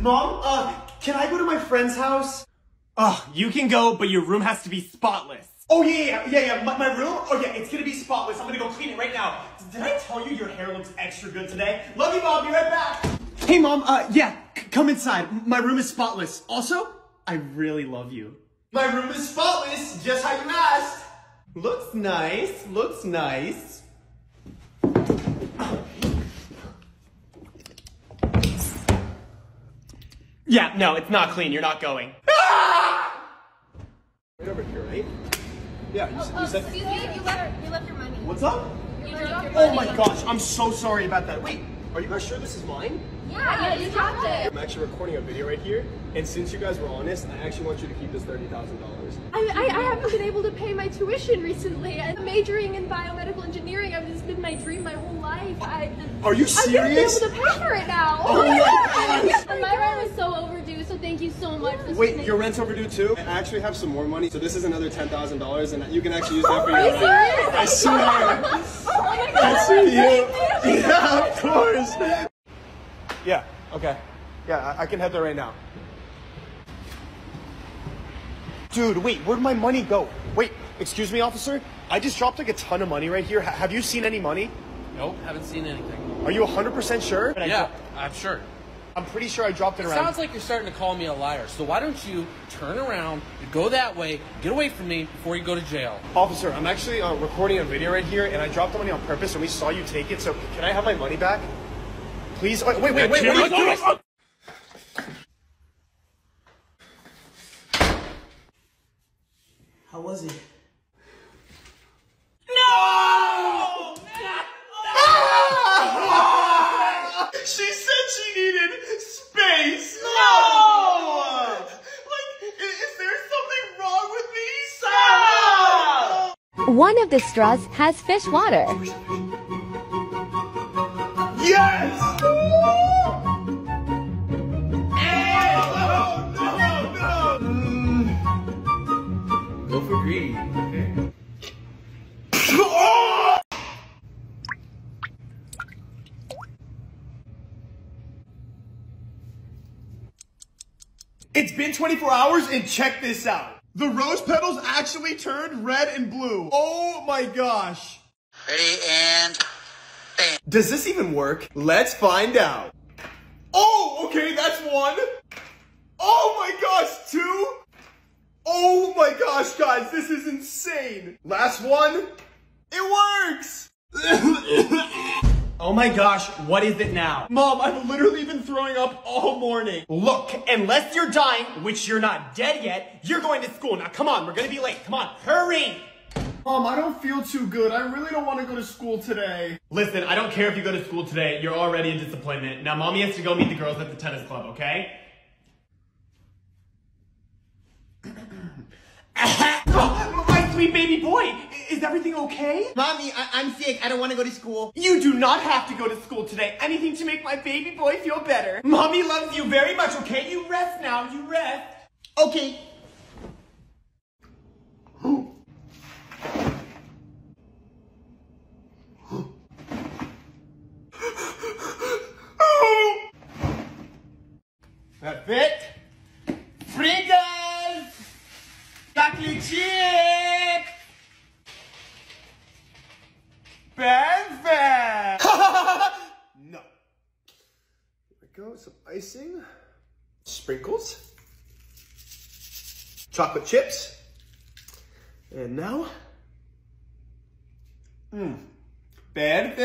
Mom, can I go to my friend's house? Ugh, you can go, but your room has to be spotless. Oh, yeah, my room? Oh, yeah, it's gonna be spotless. I'm gonna go clean it right now. Did I tell you your hair looks extra good today? Love you, Mom. Be right back. Hey, Mom, yeah, come inside. My room is spotless. Also, I really love you. My room is spotless, just how you asked. Looks nice, looks nice. Yeah, no, it's not clean. You're not going. Right over here, right? Yeah, you said- Excuse me, you left your money. What's up? Oh my gosh, I'm so sorry about that. Wait, are you guys sure this is mine? Yeah, you dropped it. I'm actually recording a video right here, and since you guys were honest, I actually want you to keep this $30,000. I haven't been able to pay my tuition recently. I'm majoring in biomedical engineering. It's been my dream my whole life. Are you serious? I'm not able to pay for it now. Oh my gosh. My rent was so overdue, so thank you so much. Wait, your rent's overdue too? I actually have some more money, so this is another $10,000, and you can actually use that for your rent. I swear. Oh my God. That's for you. Yeah, of course. Yeah, okay. Yeah, I can head there right now. Dude, wait, where'd my money go? Wait, excuse me, officer? I just dropped like a ton of money right here. Have you seen any money? Nope, haven't seen anything. Are you 100% sure? Yeah, I'm sure. I'm pretty sure I dropped it around. Sounds like you're starting to call me a liar, so why don't you turn around, go that way, get away from me before you go to jail. Officer, I'm actually recording a video right here, and I dropped the money on purpose, and we saw you take it, so can I have my money back? Please, wait, what are you doing? How was it? No! No! She said she needed space. No! Like, is there something wrong with me? Stop! One of the straws has fish water. Yes! Go for greedy, okay? Oh! It's been 24 hours and check this out. The rose petals actually turned red and blue. Oh my gosh. Ready and bam. Does this even work? Let's find out. Oh, okay, that's one. Oh my gosh, two. Oh my gosh, guys, this is insane. Last one, it works. Oh my gosh, what is it now? Mom, I've literally been throwing up all morning. Look, unless you're dying, which you're not dead yet, you're going to school. Now, come on, we're gonna be late. Come on, hurry. Mom, I don't feel too good. I really don't want to go to school today. Listen, I don't care if you go to school today. You're already in disappointment. Now, Mommy has to go meet the girls at the tennis club, okay? Oh, my sweet baby boy, is everything okay? Mommy, I'm sick. I don't want to go to school. You do not have to go to school today. Anything to make my baby boy feel better. Mommy loves you very much, okay? You rest now. You rest. Okay. That fit. Cheek. Perfect. No. There we go. Some icing, sprinkles, chocolate chips, and now, perfect.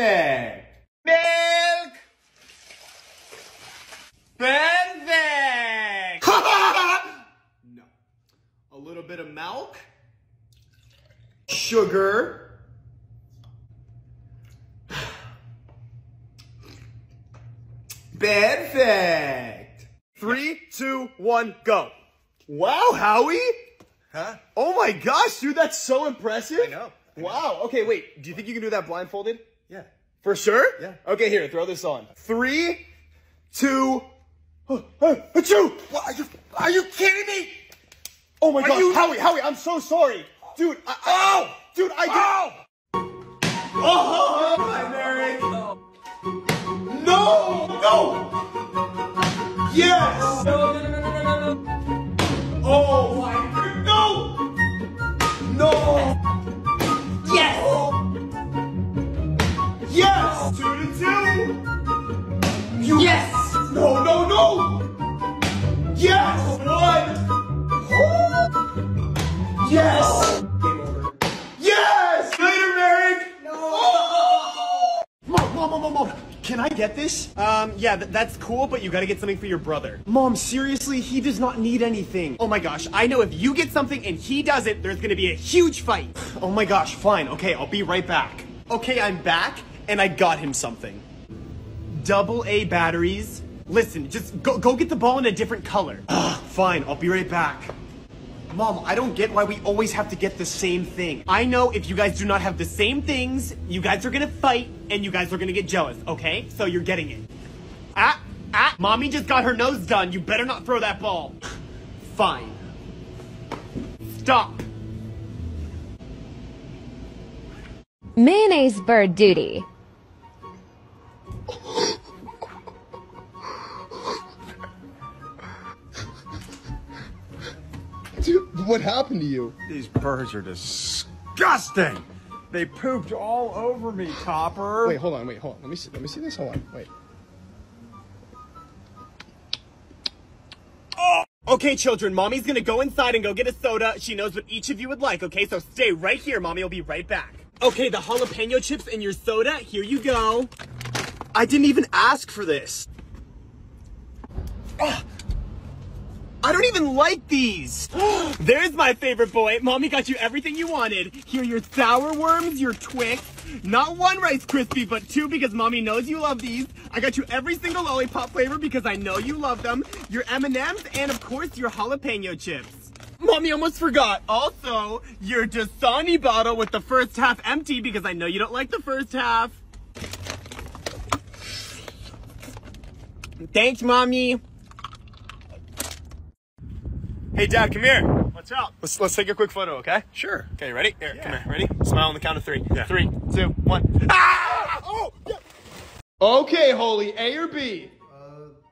Milk. Perfect. A little bit of milk, sugar, perfect. 3, 2, 1, go. Wow, Howie. Huh? Oh my gosh, dude, that's so impressive. I know. Wow, okay, wait, do you think you can do that blindfolded? Yeah. For sure? Yeah. Okay, here, throw this on. 3, 2, 1, 2. Are you kidding me? Oh my gosh, Howie, I'm so sorry. Dude, Oh, my Mary. No, no. Yes! No. Oh my God. No! No! Yes! Oh. Yes! 2-2! You yes! No, no, no! Yes! 1! Oh. Yes! Oh. Can I get this? Yeah, that's cool, but you gotta get something for your brother. Mom, seriously, he does not need anything. Oh my gosh, I know if you get something and he doesn't, there's gonna be a huge fight. Oh my gosh, fine, okay, I'll be right back. Okay, I'm back, and I got him something. AA batteries. Listen, just go get the ball in a different color. Ugh, fine, I'll be right back. Mom, I don't get why we always have to get the same thing. I know if you guys do not have the same things, you guys are gonna fight and you guys are gonna get jealous, okay? So you're getting it. Ah! Mommy just got her nose done. You better not throw that ball. Fine. Stop. Mayonnaise bird duty. Dude, what happened to you? These birds are disgusting. They pooped all over me, Topper. Wait, hold on. Let me see this. Hold on. Wait. Oh! Okay, children, Mommy's gonna go inside and go get a soda. She knows what each of you would like, okay? So stay right here. Mommy will be right back. Okay, the jalapeno chips and your soda. Here you go. I didn't even ask for this. Oh! I don't even like these. There's my favorite boy. Mommy got you everything you wanted. Here are your sour worms, your Twix. Not one Rice Krispie, but two because Mommy knows you love these. I got you every single lollipop flavor because I know you love them. Your M&Ms and, of course, your jalapeno chips. Mommy almost forgot. Also, your Dasani bottle with the first half empty because I know you don't like the first half. Thanks, Mommy. Hey, Dad, come here. What's up? Let's take a quick photo, okay? Sure. Okay, ready? Here, yeah. Come here. Ready? Smile on the count of three. Yeah. 3, 2, 1. Ah! Oh! Yeah. Okay, Holy, A or B?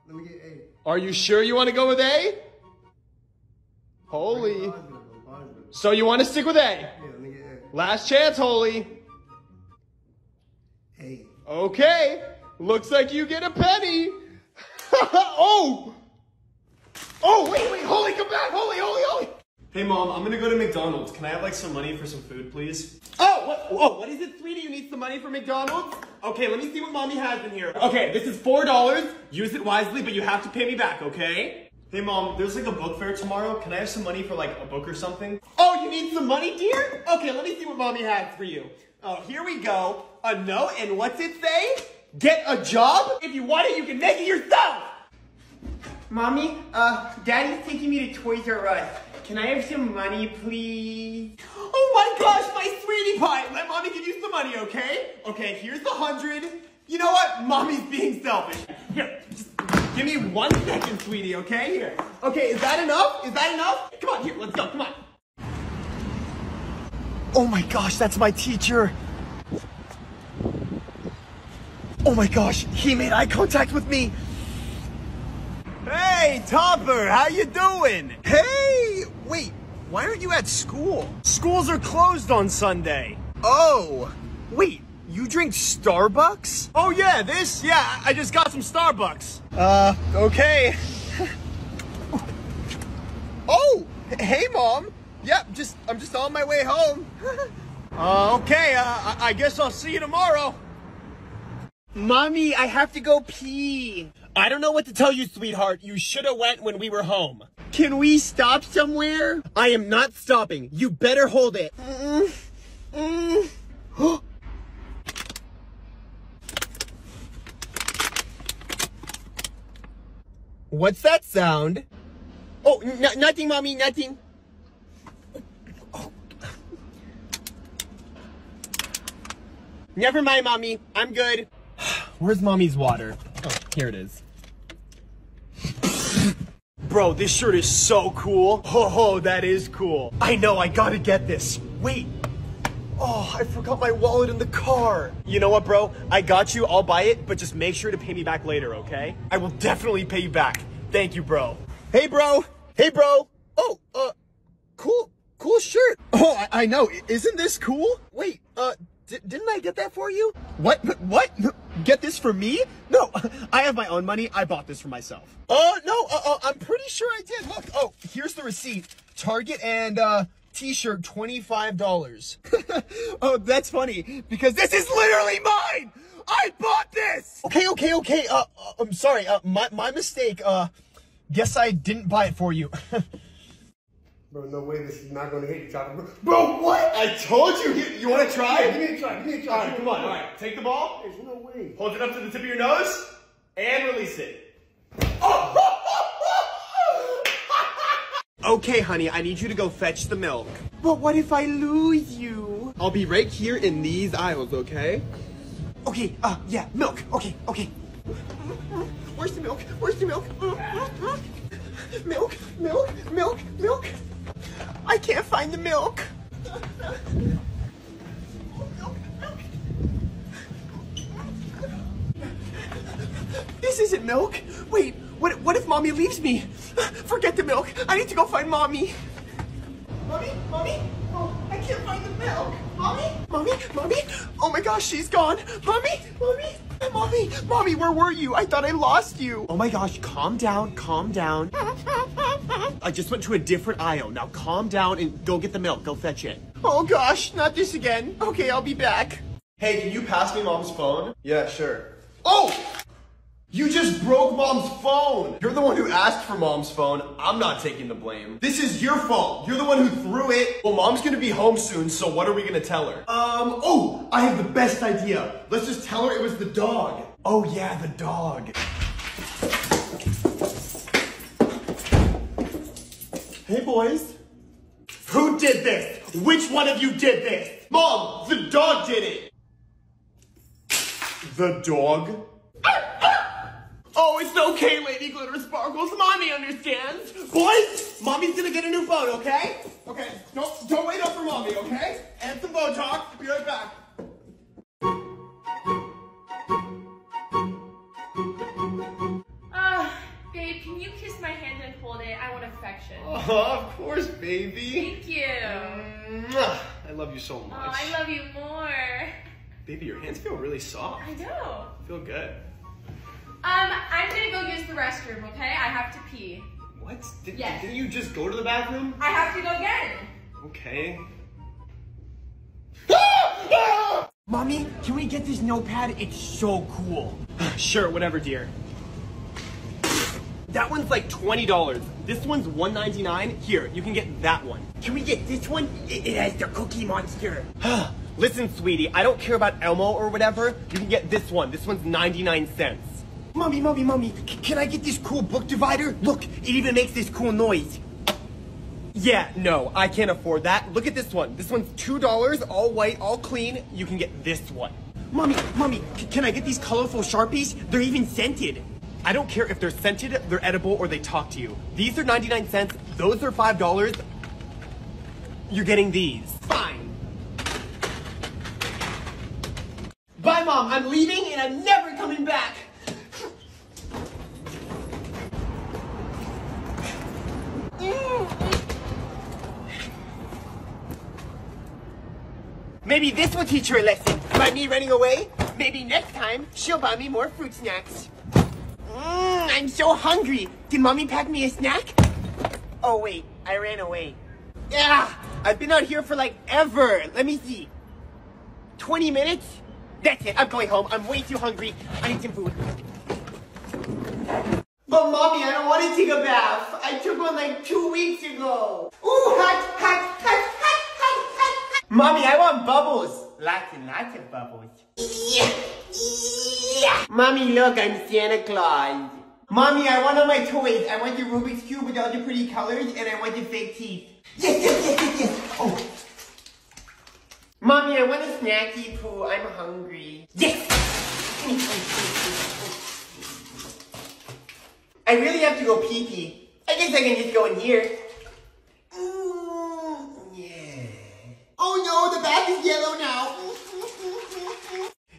Let me get A. Are you sure you want to go with A? Holy. So you want to stick with A? Yeah, let me get A. Last chance, Holy. A. Okay. Looks like you get a penny. Oh! Oh, wait, Holy, come back, Holy. Hey, Mom, I'm gonna go to McDonald's. Can I have, like, some money for some food, please? Oh, what is it, sweetie? You need some money for McDonald's? Okay, let me see what Mommy has in here. Okay, this is $4. Use it wisely, but you have to pay me back, okay? Hey, Mom, there's, like, a book fair tomorrow. Can I have some money for, like, a book or something? Oh, you need some money, dear? Okay, let me see what Mommy has for you. Oh, here we go. A note, and what's it say? Get a job? If you want it, you can make it yourself! Mommy, Daddy's taking me to Toys R Us. Can I have some money, please? Oh my gosh, my sweetie pie! Let Mommy give you some money, okay? Okay, here's the 100. You know what? Mommy's being selfish. Here, just give me 1 second, sweetie, okay? Here. Okay, is that enough? Is that enough? Come on, here, let's go, come on. Oh my gosh, that's my teacher. Oh my gosh, he made eye contact with me. Hey, Topper, how you doing? Hey, wait, why aren't you at school? Schools are closed on Sunday. Oh, wait, you drink Starbucks? Oh yeah, this? Yeah, I just got some Starbucks. Okay. Oh, hey, Mom. Yep, I'm just on my way home. Okay, I guess I'll see you tomorrow. Mommy, I have to go pee. I don't know what to tell you, sweetheart. You should have went when we were home. Can we stop somewhere? I am not stopping. You better hold it. What's that sound? Oh, nothing, Mommy, nothing. Oh. Never mind, Mommy. I'm good. Where's Mommy's water? Oh, here it is. Bro, this shirt is so cool. Ho, that is cool. I know, I gotta get this. Wait. Oh, I forgot my wallet in the car. You know what, bro? I got you, I'll buy it, but just make sure to pay me back later, okay? I will definitely pay you back. Thank you, bro. Hey, bro. Hey, bro. Oh, cool shirt. Oh, I know. Isn't this cool? Wait, didn't I get that for you? What? Get this for me? No, I have my own money. I bought this for myself. Oh, no, I'm pretty sure I did. Look, oh, here's the receipt. Target and, t-shirt, $25. Oh, that's funny, because this is literally mine! I bought this! Okay, I'm sorry, my mistake, guess I didn't buy it for you. Bro, no way, this is not gonna hit you, Chopper. Bro, what? I told you! You wanna try? Give me a try. Alright, come on, alright, take the ball. There's no way. Hold it up to the tip of your nose, and release it. Oh! Okay, honey, I need you to go fetch the milk. But what if I lose you? I'll be right here in these aisles, okay? Okay, yeah, milk. Okay. Where's the milk? Milk. I can't find the milk. This isn't milk. Wait. What if mommy leaves me? Forget the milk. I need to go find mommy. Mommy? Oh, I can't find the milk. Mommy? Oh my gosh, she's gone. Mommy, where were you? I thought I lost you. Oh my gosh, calm down. I just went to a different aisle. Now calm down and go get the milk. Go fetch it. Oh gosh, not this again. Okay, I'll be back. Hey, can you pass me mom's phone? Yeah, sure. Oh! You just broke mom's phone! You're the one who asked for mom's phone. I'm not taking the blame. This is your fault. You're the one who threw it. Well, mom's gonna be home soon, so what are we gonna tell her? Oh, I have the best idea. Let's just tell her it was the dog. Oh yeah, the dog. Hey boys. Who did this? Which one of you did this? Mom, the dog did it. The dog? Oh, it's okay, Lady Glitter Sparkles. Mommy understands. Boys, mommy's gonna get a new phone, okay? Okay, don't wait up for mommy, okay? And some Botox. Be right back. Babe, can you kiss my hand and hold it? I want affection. Oh, of course, baby. Thank you. I love you so much. Oh, I love you more. Baby, your hands feel really soft. I know. Feel good. I'm gonna go use the restroom, okay? I have to pee. What? Yes. Didn't you just go to the bathroom? I have to go again. Okay. Mommy, can we get this notepad? It's so cool. Sure, whatever, dear. That one's like $20. This one's $1.99. Here, you can get that one. Can we get this one? It has the Cookie Monster. Listen, sweetie, I don't care about Elmo or whatever. You can get this one. This one's 99 cents. Mommy, can I get this cool book divider? Look, it even makes this cool noise. Yeah, no, I can't afford that. Look at this one. This one's $2, all white, all clean. You can get this one. Mommy, can I get these colorful Sharpies? They're even scented. I don't care if they're scented, they're edible, or they talk to you. These are 99 cents. Those are $5. You're getting these. Fine. Bye, Mom. I'm leaving and I'm never coming back. Maybe this will teach her a lesson. By me running away, maybe next time she'll buy me more fruit snacks. I'm so hungry. Did mommy pack me a snack? Oh wait, I ran away. Yeah, I've been out here for like ever. Let me see. 20 minutes? That's it, I'm going home. I'm way too hungry. I need some food. But mommy, I don't want to take a bath. I took one like 2 weeks ago. Ooh, hot. Mommy, I want bubbles. Lots and lots of bubbles. Yeah. Mommy, look, I'm Santa Claus. Mommy, I want all my toys. I want the Rubik's Cube with all the pretty colors, and I want the fake teeth. Yes. Oh. Mommy, I want a snacky poo. I'm hungry. Yes! I really have to go pee-pee. I guess I can just go in here. Oh no, the back is yellow now.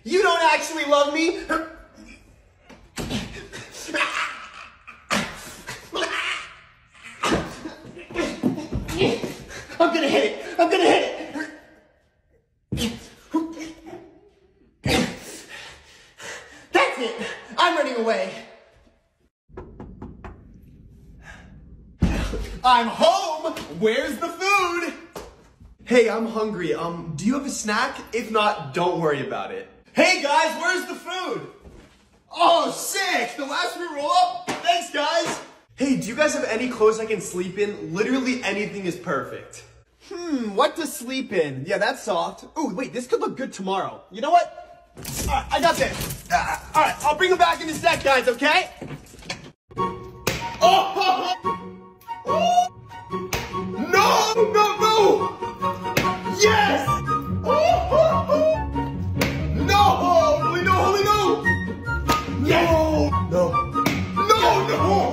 You don't actually love me. I'm gonna hit it. I'm gonna hit it. That's it. I'm running away. I'm home. Where's the food? Hey, I'm hungry. Do you have a snack? If not, don't worry about it. Hey guys, where's the food? Oh, sick! The last free roll up. Thanks, guys. Hey, do you guys have any clothes I can sleep in? Literally anything is perfect. What to sleep in? Yeah, that's soft. Ooh, wait, this could look good tomorrow. You know what? All right, I got this. All right, I'll bring them back in a sec, guys. Okay? Oh! No! Yes! No!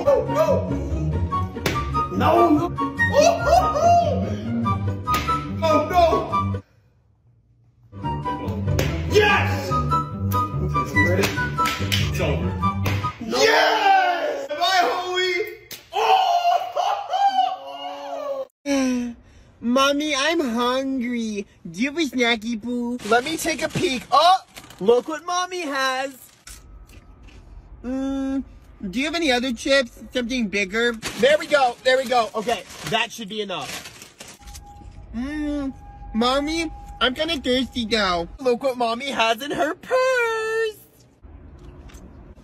Oh no! Yes! It's over. No. Yes! Am I holy? Oh! Mommy, I'm hungry. Do you have a snacky poo? Let me take a peek. Oh! Look what Mommy has. Do you have any other chips? Something bigger? There we go. There we go. Okay, that should be enough. Mommy, I'm kind of thirsty now. Look what Mommy has in her purse.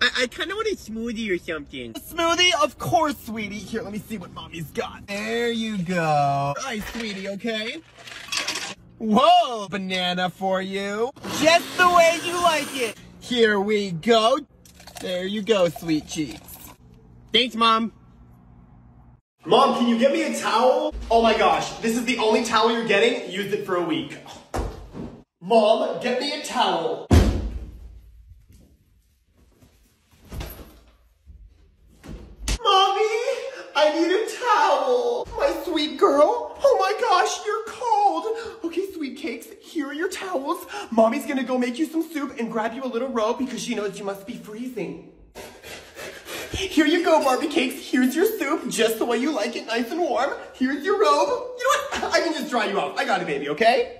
I kind of want a smoothie or something. A smoothie? Of course, sweetie. Here, let me see what Mommy's got. There you go. Hi, sweetie, okay? Whoa, banana for you. Just the way you like it. Here we go. There you go, sweet cheeks. Thanks, Mom. Mom, can you get me a towel? Oh my gosh, this is the only towel you're getting? Used it for a week. Mom, get me a towel. Mommy, I need a towel. My sweet girl. Oh my gosh, you're cold. Okay, sweet cakes, here are your towels. Mommy's gonna go make you some soup and grab you a little robe because she knows you must be freezing. Here you go, Barbie cakes. Here's your soup, just the way you like it, nice and warm. Here's your robe. You know what? I can just dry you off. I got it, baby, okay?